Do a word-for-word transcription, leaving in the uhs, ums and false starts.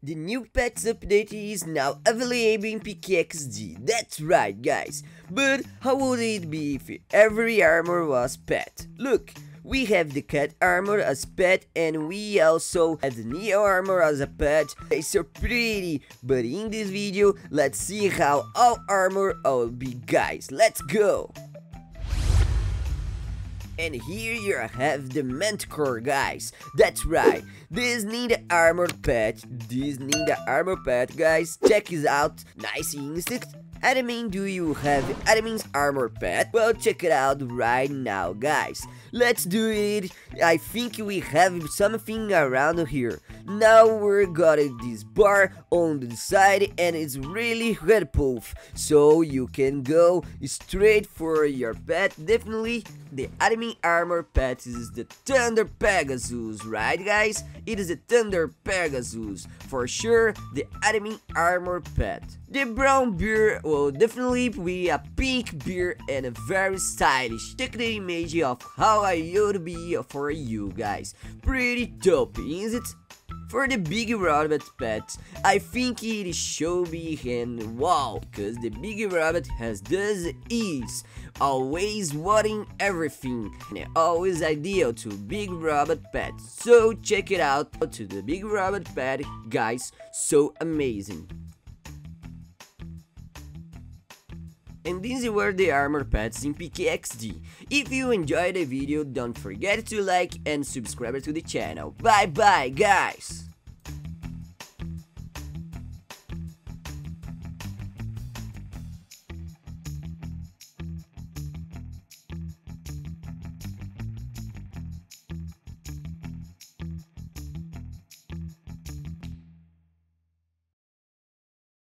The new patch update is now available in P K X D, that's right guys, but how would it be if every armor was pet? Look, we have the cat armor as pet and we also have the Neo armor as a pet, they so pretty, but in this video let's see how all armor will be guys, let's go! And here you have the Manticore guys, that's right, this need the armor pet, this need the armor pet guys, check it out, nice instinct. Adamine, do you have Adamine's armor pet? Well, check it out right now guys, let's do it, I think we have something around here. Now we're got this bar on the side and it's really waterproof, so you can go straight for your pet, definitely. The Adamine armor pet is the Thunder Pegasus, right guys? It is the Thunder Pegasus, for sure the Adamine armor pet. The brown bear will definitely be a pink bear and a very stylish. Take the image of how I would be for you guys. Pretty dope, isn't it? For the big robot pet, I think it is Shobi and wow, because the big robot has this ease, always wanting everything, and always ideal to big robot pet, so check it out to the big robot pet, guys, so amazing. And these were the armor pets in P K X D. If you enjoyed the video, don't forget to like and subscribe to the channel. Bye bye guys!